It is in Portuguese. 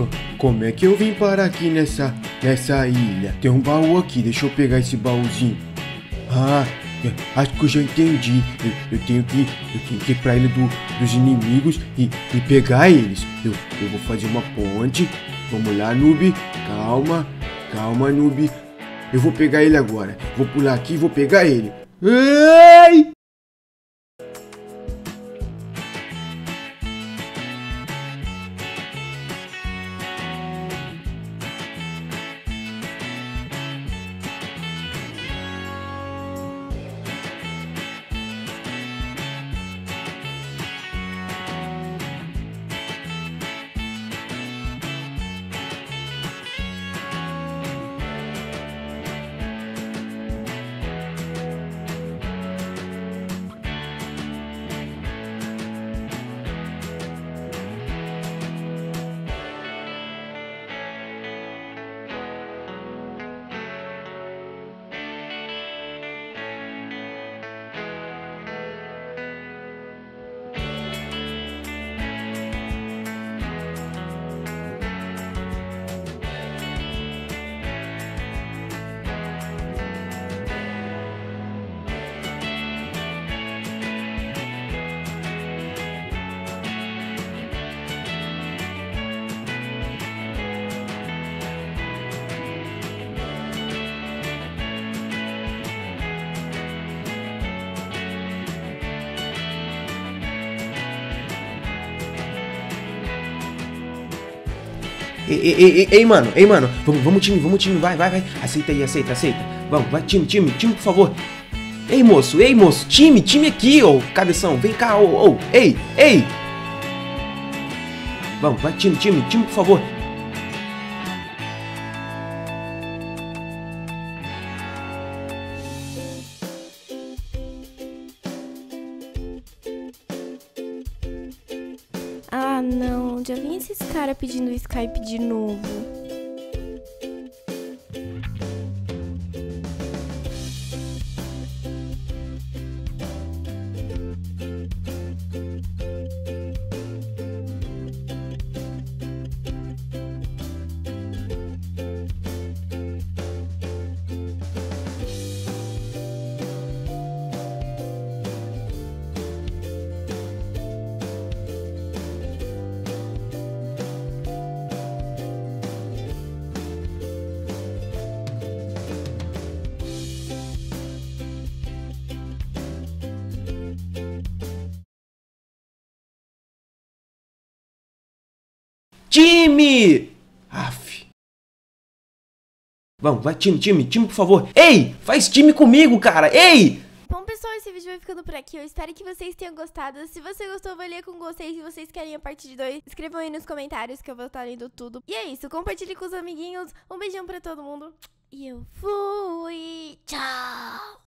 louco. Como é que eu vim parar aqui nessa ilha? Tem um baú aqui, deixa eu pegar esse baúzinho. Ah, acho que eu já entendi. Eu tenho que ir pra ilha dos inimigos e pegar eles. Eu vou fazer uma ponte. Vamos lá, noob. Calma, calma, noob. Eu vou pegar ele agora. Vou pular aqui e vou pegar ele. Ai! Ei, mano, vamos time, vai, aceita, vamos, vai, time, por favor. Ei, moço, time aqui, ô, cabeção, vem cá, ô, ei. Vamos, vai, time, por favor. Ah, não, já vem esses caras pedindo Skype de novo. Time! Aff. Vamos, vai, time, por favor. Ei, faz time comigo, cara, ei! Bom, pessoal, esse vídeo vai ficando por aqui. Eu espero que vocês tenham gostado. Se você gostou, eu vou ler com vocês. Se vocês querem a parte de 2, escrevam aí nos comentários que eu vou estar lendo tudo. E é isso, compartilhe com os amiguinhos. Um beijão pra todo mundo. E eu fui! Tchau!